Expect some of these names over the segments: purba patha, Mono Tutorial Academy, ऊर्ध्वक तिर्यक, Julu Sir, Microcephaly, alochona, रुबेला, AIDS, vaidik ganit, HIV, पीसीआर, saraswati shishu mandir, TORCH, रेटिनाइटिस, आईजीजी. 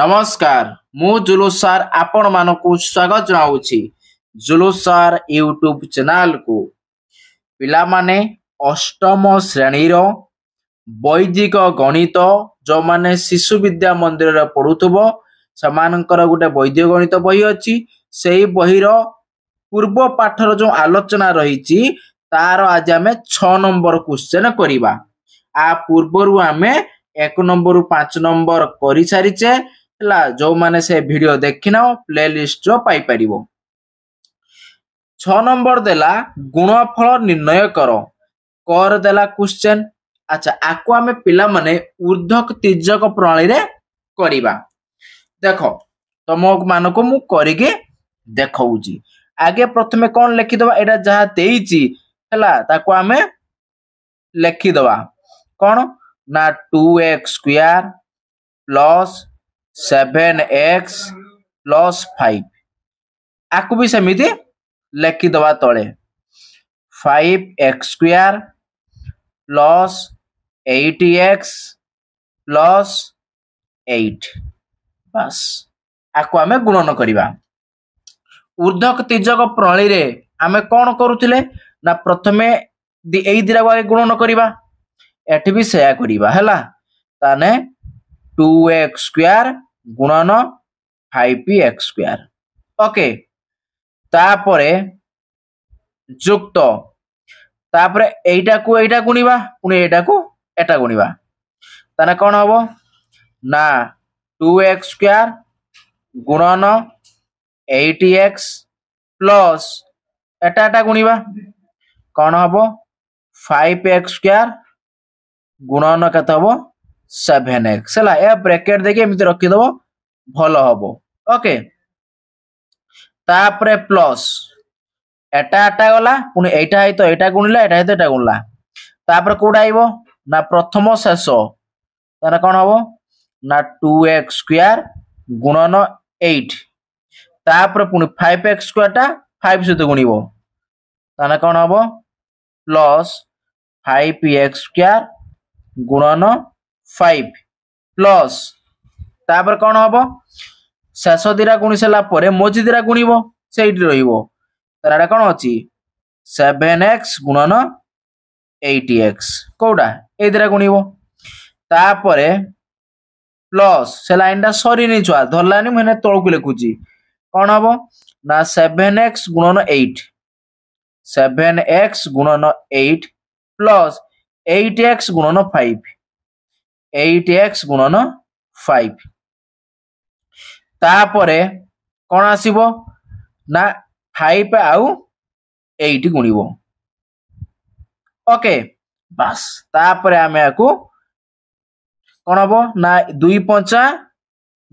नमस्कार मु जुलुसर आपण मान को स्वागत जनाऊँगी जुलुसर यूट्यूब चैनल को पिला माने अष्टम श्रेणी रो वैदिक गणित जो माने शिशु विद्या मंदिर पढ़ुथबो समानकर गोटे वैदिक गणित बही अछि सेही बही रो पूर्व पाठ रो जो आलोचना रहिछि तार आज आमे 6 नंबर क्वेश्चन करिबा आ पूर्व रु आमे 1 नंबर 5 नंबर करि सारिचे ला जो माने से वीडियो देखि ना प्लेलिस्ट जो पाई परिबो 6 नंबर देला गुणफल निर्णय करो कर देला क्वेश्चन अच्छा आको आमे पिला माने ऊर्ध्वक तिर्यक प्रणाली रे करिबा देखो तमोक मान को मु करिके देखाउ जी आगे प्रथमे कोन लिखि दवा एटा जहा 23 हला ताको आमे लिखि दवा कोन ना 2x² plus 7x plus 5 आकु भी समिति लिखि दवा तळे 5x² plus 8x plus 8 बस आकु आमे गुणन करिबा ऊर्ध्वक तिर्यक प्रणाली रे आमे कोन करूथिले ना प्रथमे एई दिरा वाले गुणन करिबा एठी भी सया करिबा हला ताने 2x² गुणन 5x² ओके तापरे जुक्त तापरे एटा गुणीबा पुनी एटा गुणीबा ताने कोन हबो ना 2x² गुणन 8x plus एटा गुणीबा कोन हबो 5x² गुणन केत हबो 7x हला ए ब्रैकेट देके एमिति रखि दबो भलो हबो ओके तापरे प्लस एटा एटा गला पुनी एटा है तो एटा गुणला एटा है तो एटा गुणला तापर कोडा आइबो ना प्रथम शेष ताने कोन हबो ना 2x² गुणन 8 तापर पुनी 5x² टा 5 से गुणिबो ताने कोन हबो प्लस 5x² गुणन 5 प्लस तापर कोन हबो शेष दिरा गुणिसला परे मोजी दिरा गुणिबो सेइट रहिबो तारा कोन अछि 7x गुणन 8x कोडा ए दिरा गुणिबो तापरे प्लस से लाइन दा सॉरी नै छुआ धरलानी माने तळ को लिखुची कोन हबो ना 7x गुणन 8 7x गुणन 8 प्लस 8x गुणन 5 8x गुणन 5 तापरे कोन आसीबो ना 5 आउ 8 गुणिबो ओके बस तापरे आमे आकु कोन हबो ना 2 5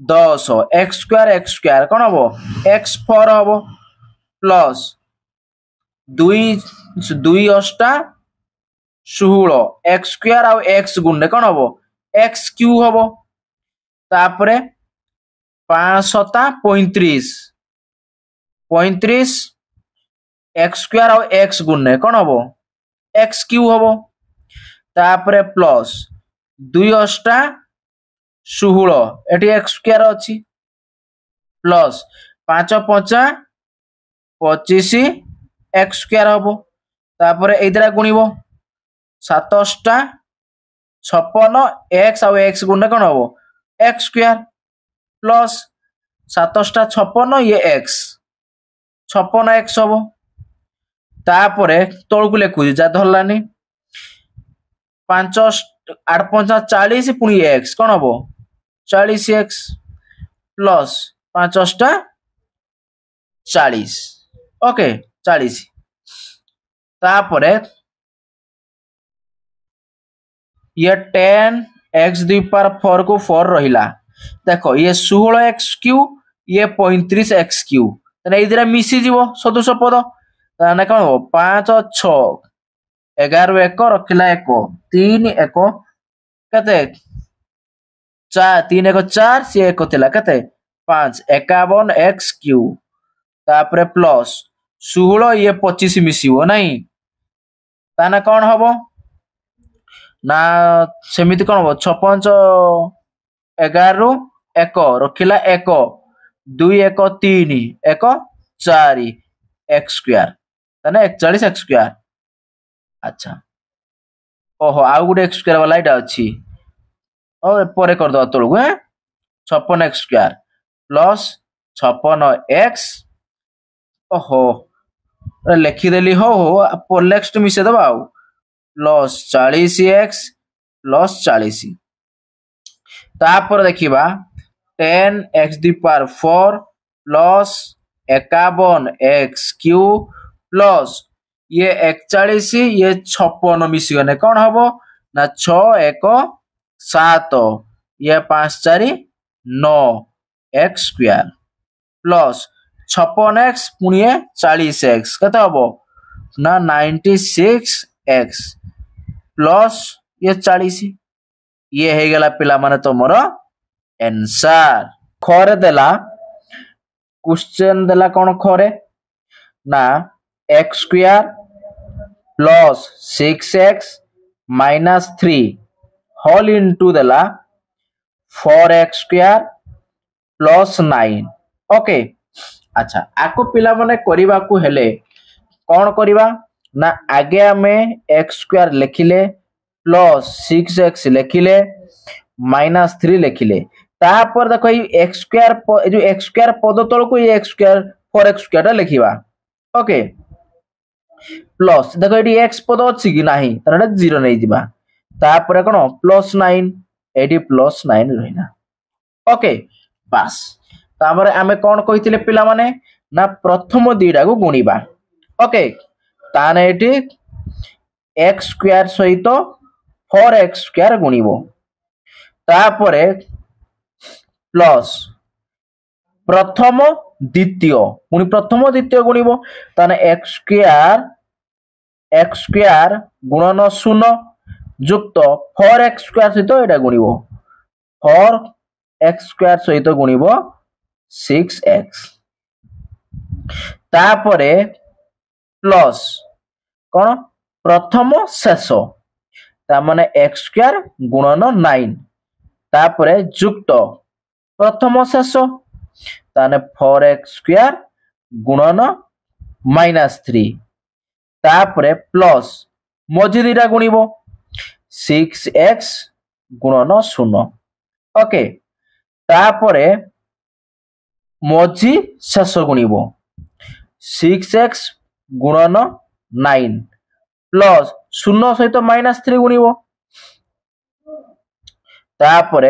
10 x² कोन हबो x4 हबो प्लस 2 2 8 16 x² आउ x गुणने कोन हबो x³ हबो तापरे 5 7 35 35 x² और x गुणने कोन हबो x³ हबो तापरे प्लस 2 8 16 एटी x² अछि प्लस 5 5 25 x² हबो तापरे ए द्वारा गुणिबो 7 8 56 x और x गुणने कोन हबो x² प्लस 7 8 56 ये x 56x हबो तापरे तळ को लेखु जा धरलानी 5 8 5 40 पुनी x कोन हबो 40x प्लस 5 8 40 ओके 40 तापरे ये 10x² को 4 रहिला देखो ये 16x³ ये 35x³ तने इधर मिसी जीवो सदस्य पद तने कोन हो 5 6 11 1 रखिला 1 3 1 कते 4 3 1 4 से 1 तिला कते 5 51x³ तापरे प्लस 16 ये 25 मिसिवो नहीं तने कोन हबो ना सेमती कौन हम छपंच एगार रु एक रखिला एक दुई एक तीन एक चार एक्स स्क्वायर एक चालीस एक्स स्क्वायर। अच्छा ओहो आउ गोटे एक्स स्क्वायर वाला यहाँ अच्छी और करद तौक छपन एक्स स्क्वायर प्लस छपन एक्स ओहो लिखिदेली हो पोलेक्स मिसेदे आ प्लस चालीस एक्स प्लस चालीस तापर देखा टेन एक्स दी पार फोर प्लस एकावन एक्स क्यू प्लस ये एकचाश ये छपन मिसगने कौन हम ना छ एक सात ये पांच चार नौ एक्स स्क्वायर प्लस छपन एक्स पुणी चालीस एक्स कत हम ना नाइंटी सिक्स एक्स प्लस ये चालीस ये है गला पिला माने तुम एनसर खरे देला क्वेश्चन देला कौन खरे ना x square plus six x minus three whole into देला four x square plus nine okay. अच्छा आपको पिला माने करिबा को हेले कौन करिबा ना आगे आम एक्स स्क्वायर लिखिले प्लस सिक्स एक्स लिखिले माइनस थ्री लिखिले तापर देखो एक्स स्क्वायर जो एक्स स्क्वायर पद तल को ये x square four x square लिखा ओके प्लस देखो ये एक्स पद अच्छी कि ना जीरो नहीं जीवा तापर कौन प्लस नाइन ये प्लस नाइन रहा ओके बास तापर आम कौन कही पिला माने ना प्रथम दीटा को गुणीबा ओके ताने एक्स स्क्वायर सहित फोर एक्स स्क्वायर गुणीब तापर प्लस प्रथम द्वितीय गुणीब ताने एक्स स्क्वायर गुणन शून्य युक्त फोर एक्स स्क्वायर सहित एटा गुणीब फोर एक्स स्क्वायर सहित गुणीब सिक्स एक्स तापर प्लस कौन प्रथम शेष ताने एक्स स्क्वायर गुणन नाइन तापर युक्त प्रथम शेष ताने फोर एक्स स्क्वायर गुणन माइनस थ्री तापर प्लस मझी दीटा गुणीब सिक्स एक्स गुणन शून्य ओके तापर मझी शेष गुणीब सिक्स एक्स गुणन नाइन प्लस शून्य सहित माइनस थ्री गुणीब तापर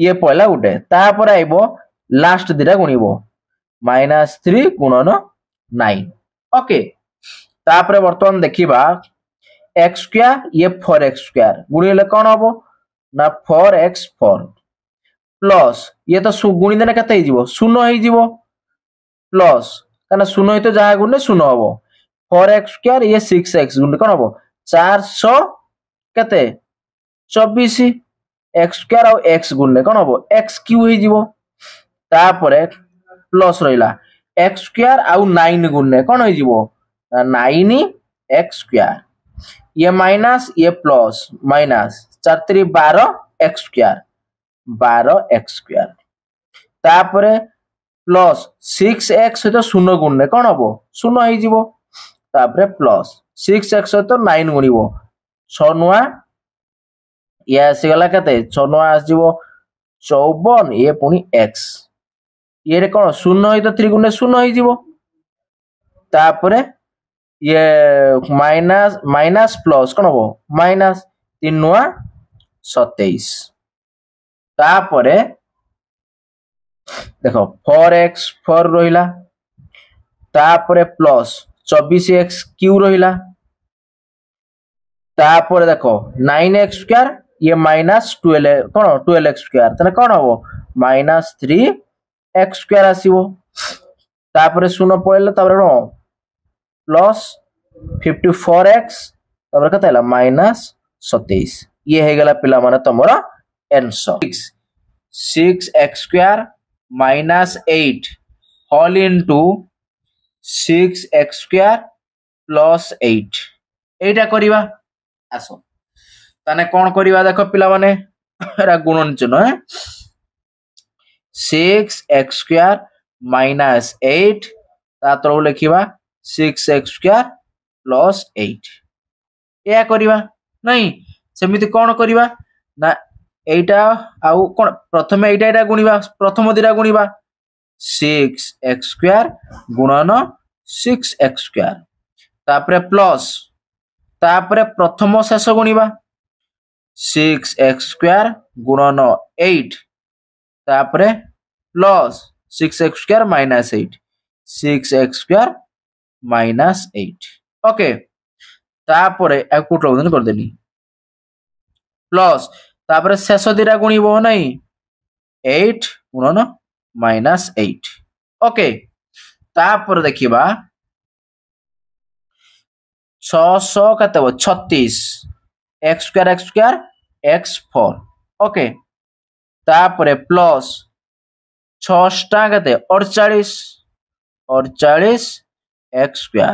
ये पहला गोटे तापर आइबो लास्ट दिटा गुणीब माइनस थ्री गुणन नाइन ओके। तापर बर्तमान देखिबा एक्स स्क्वायर ये फोर एक्स स्क्वायर गुणीले कौन हम ना फोर एक्स फोर प्लस ये तो गुणीदेने केते शून्य हो प्लस कहना शून्य ही तो जहाँ गुण शून्य हम फोर एक्स स्क्वायर ये सिक्स एक्स गुण कौन हम चार सौ के चौबीस एक्स स्क्वायर आउ एक्स गुण कौन हम एक्स क्यू तापर प्लस रहा एक्स स्क्वायर आउ नाइन गुण कौन हो नाइन एक्स स्क्वायर ये माइनस ये प्लस माइनस चार त्री बार एक्स स्क्वायर बार एक्स स्क्वायर तापर प्लस सिक्स एक्स सहित शून्य गुण कौन हम शून्य हो प्लस सिक्स एक्स सहित नाइन गुण छुआ ये आसगला के छुआ आसो चौवन ये पुणी एक्स ये कौन शून्य हो थ्री गुण शून्य होपर ये माइनस माइनस प्लस कौन हम माइनस तीन नुआ सतैश तापर देखो फोर एक्स फोर रहिला तापर प्लस चौबीस एक्स क्यू रहिला तापर देखो नाइन एक्स स्क्वायर ये माइनस ट्वेल्व कौन ट्वेल्व एक्स स्क्वायर तने कौन हम माइनस थ्री एक्स स्क्वायर आसीबो तापर शून्य पड़ेला तापर कौन प्लस फिफ्टी फोर एक्स तापर कत हैला माइनस सतैश ये है गला पिला माने तमरो answer six x square minus eight whole into six x square plus eight एटा करिबा आसो ताने कौन करिबा देखो पिला माने एरा गुणन चिन्ह है 6x² -8 ता तरौ लिखिबा 6x² +8 या करिबा नहीं सेमिति कौन करिबा ना एटा आउ कोन प्रथम एटा एटा गुणीबा प्रथम दिरा गुणीबा 6x² - 6x² तापरे प्लस तापरे प्रथम शेष गुणीबा 6x² - 8 तापरे प्लस 6x² - 8 6x² - 8 ओके तापरे एकु ट्रोजन कर देनी प्लस तापरे शेष दिरा गुणीबो नहीं 8 गुणन -8 ओके तापर देखिबा 600 कते 36 x² x4 ओके तापर प्लस 6 टा कते 48 48 x²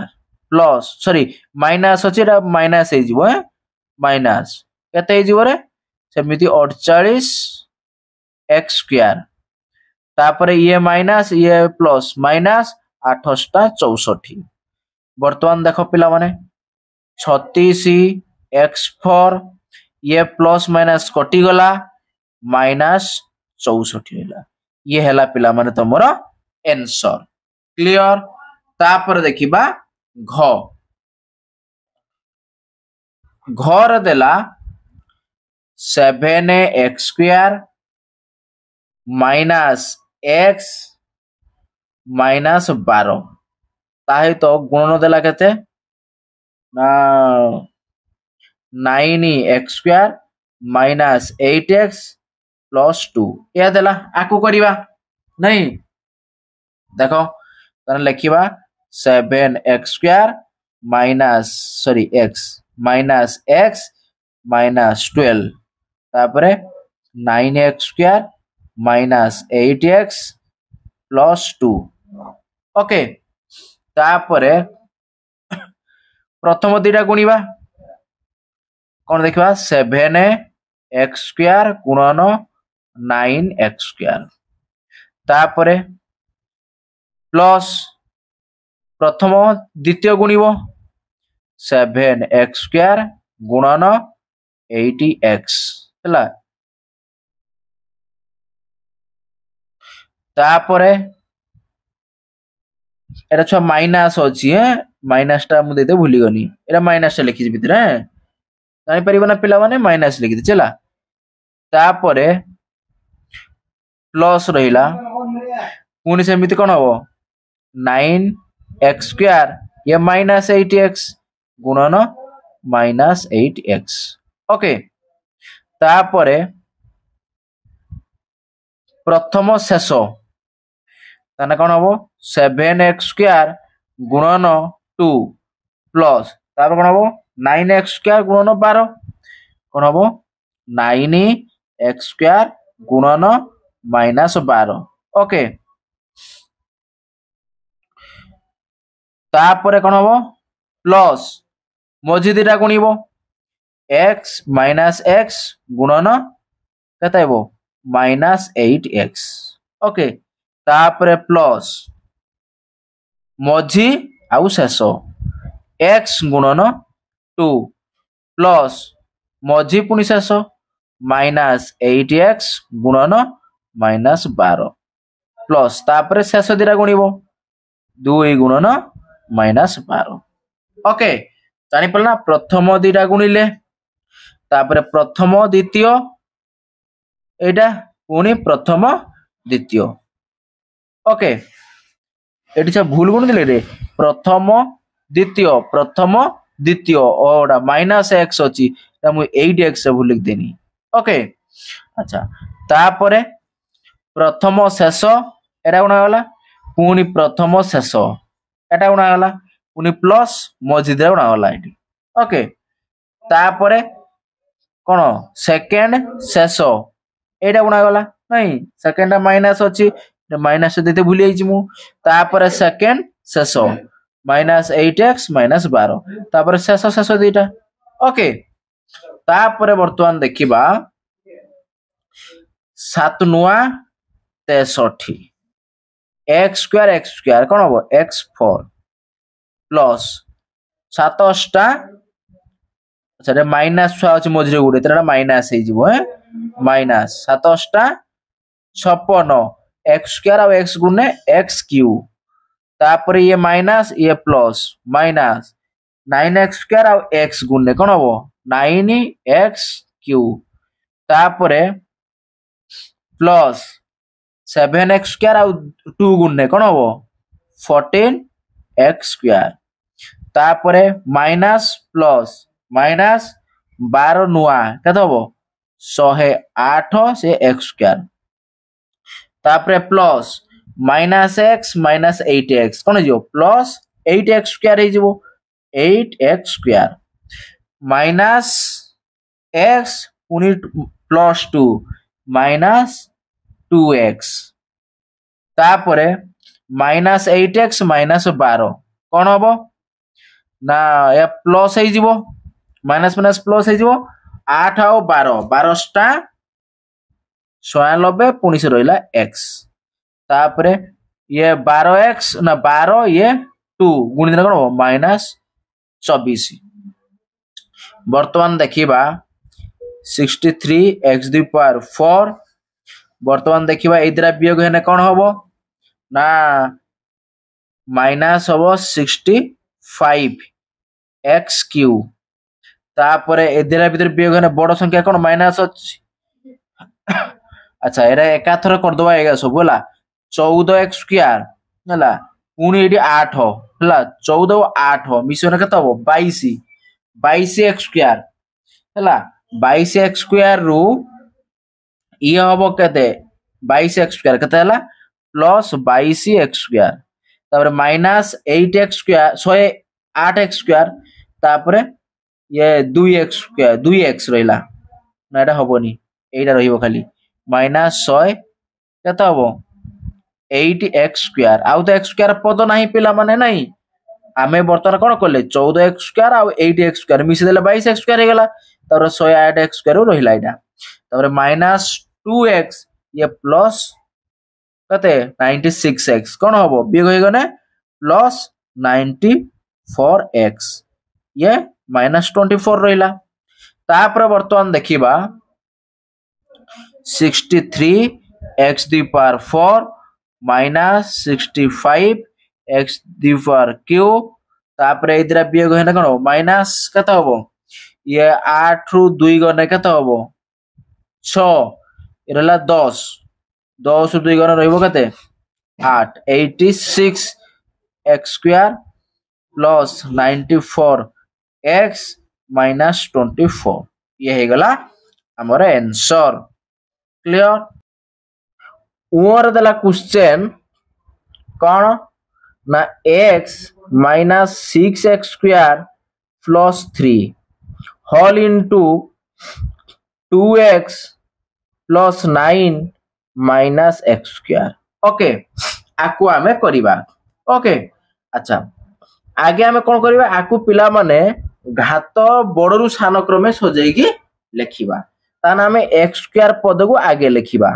प्लस सॉरी माइनस होचिरा माइनस हे जीवो माइनस कते हे जीवो रे सेमिति 48 x² तापरे ये माइनस ये प्लस माइनस 864 वर्तमान देखो पिला माने 36 x4 ये प्लस माइनस कटि गला -64 होला ये हैला पिला माने तमरो आंसर क्लियर। तापर देखिबा घ घर देला 7x² - x -12 ताहे तो गुणन देला केते ना 9x² - 8x +2 या देला आकु करिबा नहीं देखो तने लिखिबा 7x² x -x -12 तापरे 9x² -8x +2 ओके तापरे प्रथम दिरा गुणीबा कोन देखबा 7x² - 9x² तापरे प्लस प्रथम द्वितीय गुणीबो 7x² - 8x हला तापरे एरा छ माइनस होची है माइनस टा मु देते भूली गनी एरा माइनस टा लिखि भीतर है जानि परिबो ना पिला माने माइनस लिखि दे चला तापरे प्लस रहिला पुनी सेमिति कोन हो 9x² ये -8x गुणन -8x ओके तापरे प्रथम शेष ताने कोन हो 7x² - 2 प्लस तापर कोन हो 9x² - 12 कोन हो 9x² - -12 ओके तापर कोन हो प्लस मझी दिटा गुणीबो x - x गुणन केताइबो -8x ओके तापरे प्लस मझी आउ शेष x गुणन 2 प्लस मझी पुनी शेष -8x गुणन -12 प्लस तापरे शेष दिरा गुणीबो 2 गुणन -12 ओके जानि पलना प्रथम दिरा गुणिले तापरे प्रथम द्वितीय एटा पुनी प्रथम द्वितीय ओके एटी छ भूल गुण दिले रे प्रथम द्वितीय ओडा -x अछि त मु 8x से भूल लिख देनी ओके अच्छा तापरे प्रथम शेष एटा गुणा होला पुनी प्रथम शेष एटा गुणा होला पुनी प्लस मझी दे गुणा होला एटी ओके तापरे कोन सेकंड शेष एटा गुणा गला नहीं सेकंड माइनस अछि माइनस देते भूली आइ छिमु तापर सेकंड शेष -8x - 12 तापर शेष शेष दिटा ओके तापरे बर्तमान देखिबा 7×9=63 x² कौन हम x4 प्लस 7×8 अच्छा माइनस छुआ अच्छे मझे गोटे तेरा माइनस माइनस 7×8=56 x² एक्स गुणे एक्स क्यूब तापर ये माइनस ये प्लस माइनस 9x² एक्स गुणे कौन हम 9x³ तापरे प्लस 7x² 2 गुणे कौन हम 14x² तापरे माइनस प्लस माइनस 12 नुआ क्या हम 108 से x² तापरे प्लस माइनस -8x कौन हो प्लस 8x² हो 8x² माइनस x पुनी प्लस 2 माइनस 2x तापरे माइनस 8x माइनस 12 कौन हम ना या प्लस हो माइनस माइनस प्लस हो 8 और 12 12×96 पुणी से रहा एक्स तापरे ये 12x ना 12 ये 2 गुणित कौन हम -24 बर्तमान देखा 63x³4 बर्तमान देखा ये द्वारा वियोग हेने कौन हम ना माइनस हम 65x³ तापरे एदरा भीतर वियोग हेने बड़ संख्या कौन माइनस अच्छा एरा एका थर कर दवा एगा सब होला 14x² हला पुनी एडी 8 हला 14 8 मिशन केता हो 22x² हला 22x² रो ये हबो केते 22x² केते हला प्लस 22x² तापर माइनस 8x² 108x² तापर ये 2x² 2x रहला ना एटा हबोनी एटा रहिबो खाली -6 केता हबो 8x² आउ तो x² पद नाही पिला माने नाही आमे बर्तन कोन करले 14x² आ 8x² मिसे देले 22x² हे गेला तापर 108x² रहिला एटा तापर -2x ये प्लस कते 96x कोन हबो बिग होय गने प्लस 94x ये -24 रहिला तापर बर्तमान देखिबा 63x³4 -65x³ तापरे इधर वियोग हेने कोन माइनस केता हबो ये 8 रु 2 गने केता हबो 6 इरला 10 10 रु 2 गने रहइबो केते 8 86x² + 94x -24 ये हे गला हमर आंसर क्लियर उर दला क्वेश्चन कौन ना x -6x² + 3 whole into 2x + 9 - x² okay आकु आमे करिबा ओके अच्छा आगे आमे कोन करिबा आकु पिला माने घात बड़ रु सान क्रमे सजई की लेखिबा ताना आमे x² पद को आगे लेखिबा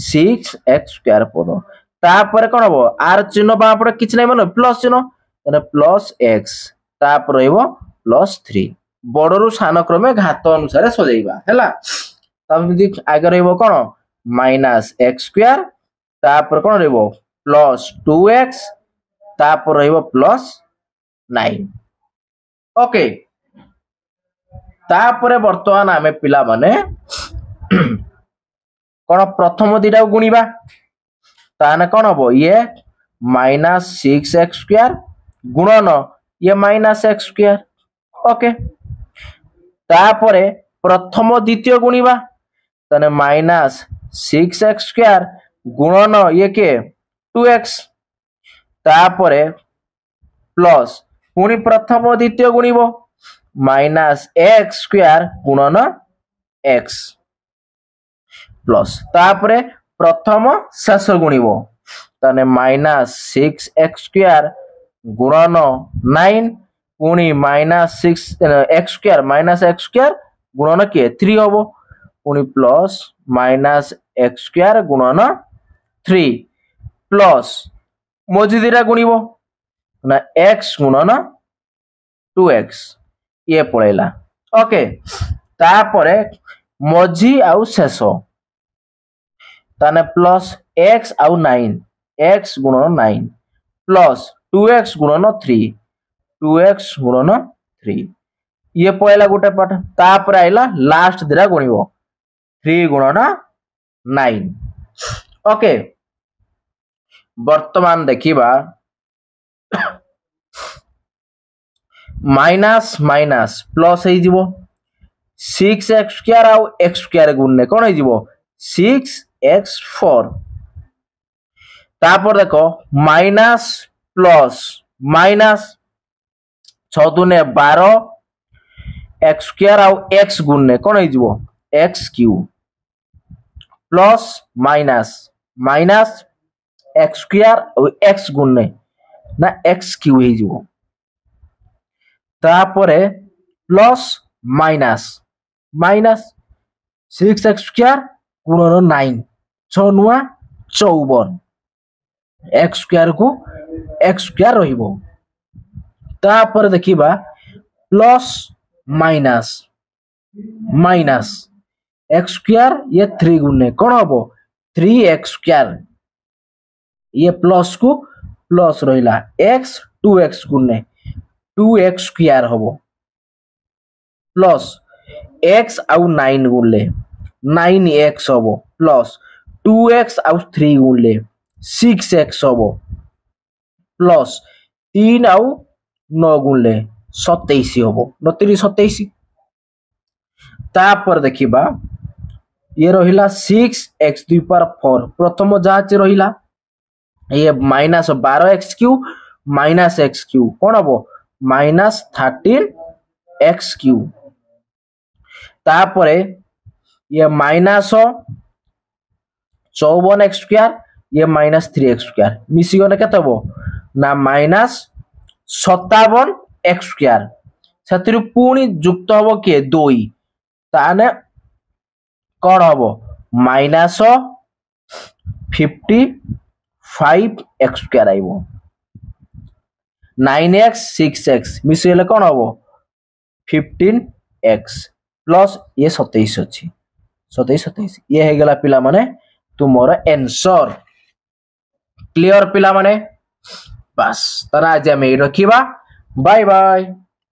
-6x² पद तापर कोन हो आर चिन्ह बा पर किछ नै माने प्लस चिन्ह तने प्लस x तापर रहइबो +3 बड़ रु सान क्रमे घात अनुसार सजइबा हैला तब यदि आगे रहइबो कोन -x² तापर कोन रहइबो +2x तापर रहइबो +9 ओके तापर वर्तमान आमे पिला माने कोन प्रथम दिटा गुणीबा ताने कोन हबो ये -6x² गुणन ये -x² ओके तापरे प्रथम द्वितीय गुणीबा ताने -6x² गुणन ये के 2x तापरे प्लस पुनी प्रथम द्वितीय गुणीबो -x² गुणन x प्लस तापरे प्रथम शेष गुणीबो ताने -6x² गुणन 9 उन्नी minus six x square minus x square गुणन किए थ्री हम पुणी प्लस माइनस एक्स स्क्वायर गुणन थ्री प्लस मझी दीटा गुणव ना एक्स गुणन टू एक्स ये पड़ेगा। ओके तापरे मझी आउ शेष ताने प्लस एक्स आउ नाइन एक्स गुणन नाइन प्लस टू एक्स गुणन थ्री 2x गुणन 3 ये पहला गोटे पाठ तापर आइला लास्ट दिरा गुणिबो 3 गुणन 9। ओके वर्तमान देखिबा माइनस माइनस प्लस हे जिवो 6x² आउ x² गुणने कोन हे जिवो 6x4 तापर देखो minus plus minus 6×2=12 x square आउ एक्स गुणने कौन हो x cube plus minus minus x square आउ एक्स गुणने ना एक्स क्यूब हो प्लस माइनस माइनस 6x² गुणन 9 6×9=54 एक्स स्क्वायर को एक्स स्क्वायर रहिबो तापर देखिबा plus minus minus x square ये 3 गुणने कौन हम 3x² ये प्लस को प्लस रहा एक्स 2x गुणने 2x² हम प्लस एक्स आउ 9 गुणले 9x हम प्लस 2x आउ 3 गुणले 6x हम प्लस 3 आउ 9 गुणले 27 हम 29 तापर देखिबा ये रहिला 6x² 4 प्रथम जाच रहिला ये माइनस 12x³ माइनस x³ कौन हम माइनस 13x³ तापरे ये माइनस 54x² ये माइनस 3x² मिसी गने केते हम ना माइनस 57x² से पुणी जुक्त हम किए दुई ताने कौन हम माइनस 55x² आइबो 9x 6x मिसले कौन हम 15x प्लस ये 27 अच्छी 27 ये है गला पिला माने तुमर आंसर क्लियर पिला माने बस तरह आज आम रखा बाय बाय।